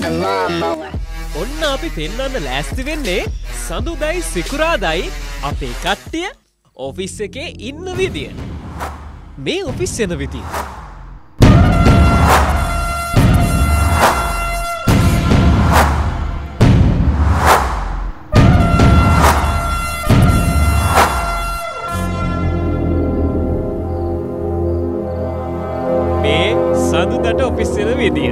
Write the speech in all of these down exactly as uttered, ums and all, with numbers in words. ඔන්න අපි පෙන්වන්න ලෑස්ති වෙන්නේ සඳුදායි සිකුරාදායි අපේ කට්ටිය ඔෆිස් එකේ ඉන්න විදිය. මේ ඔෆිස් එන විදිය. මේ සඳුදාට ඔෆිස් එන විදිය.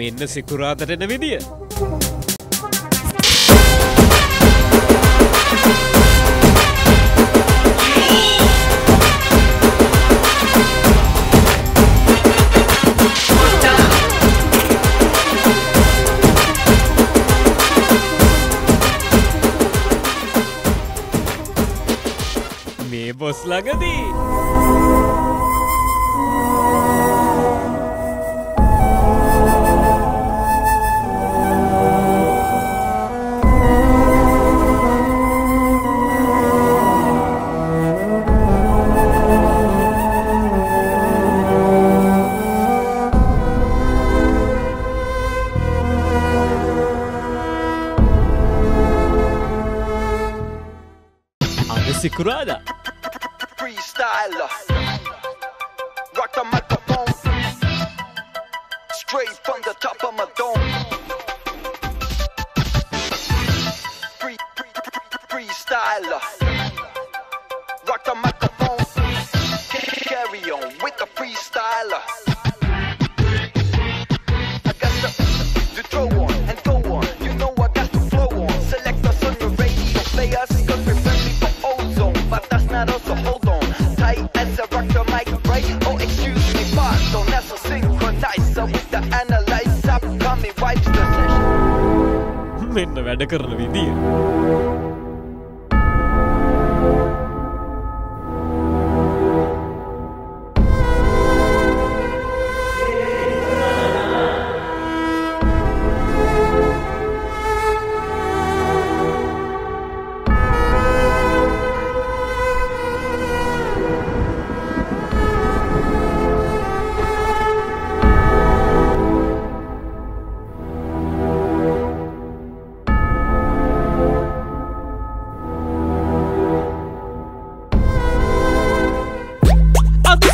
මෙන්න සිකුරාදාට එන විදිය. මේ බොස් ළඟදී Sikurada freestyle rock the microphone straight from the top of my dome free free freestyle rock the microphone carry on with the freestyle I got the, the throw on and go on you know I got the flow on select us on the radio play us so hold on, tight as a rock the mic, right? Oh, excuse me, pardon, that's so synchronized. So with the analyze, up, come and wipe the session. මෙන්න වැඩ කරන විදිය.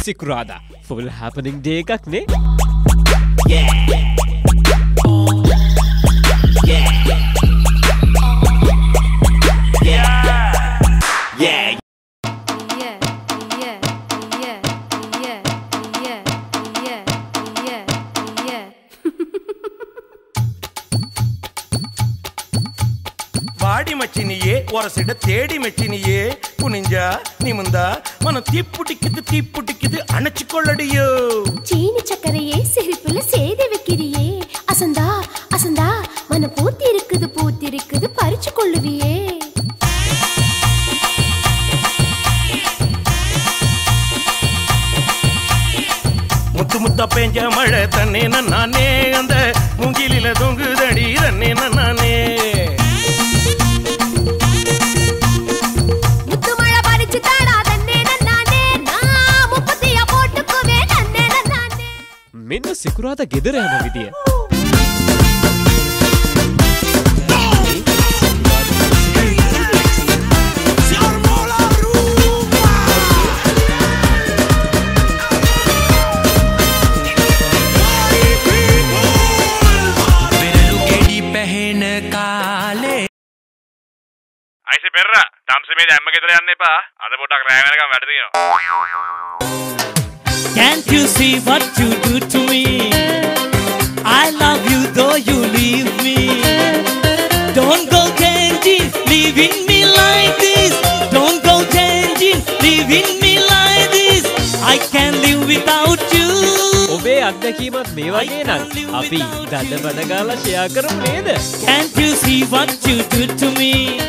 Sikurada, full happening day ekak ne? Yeah. Yeah. Yeah. Yeah. வாடி மச்சினியே ஒரு சிட தேடி மச்சினியே குனிஞ்சா நிமிந்தா மன தீப்புட்டிக்குது தீப்புட்டிக்குது அணைச்சு கொள்ளடியோ சீனி சக்கரையே சிரிப்புல சேதி வைக்கிறியே அசந்தா அசந்தா மன பூத்தி இருக்குது பூத்தி இருக்குது பறிச்சு கொள்ளுவியே முத்து முத்தா பெஞ்ச மழை தன்னே நானே அந்த மூங்கிலில தொங்குதடி தன்னே நானே මෙන්න සිකුරාදා ගෙදර යන විදිය. අයිසෙ පෙරා තම්සෙ මේ දැම්ම ගෙදර යන්න එපා. අද පොඩක් රෑ වෙනකම් වැඩ තියෙනවා. Can't you see what you do to me? I love you though you leave me. Don't go changing, leaving me like this. Don't go changing, leaving me like this. I can't live without you. ඔබේ අත්දැකීමත් මේ වගේ නම් අපි දඩබඩ ගාලා share කරමු නේද? Can't you see what you do to me?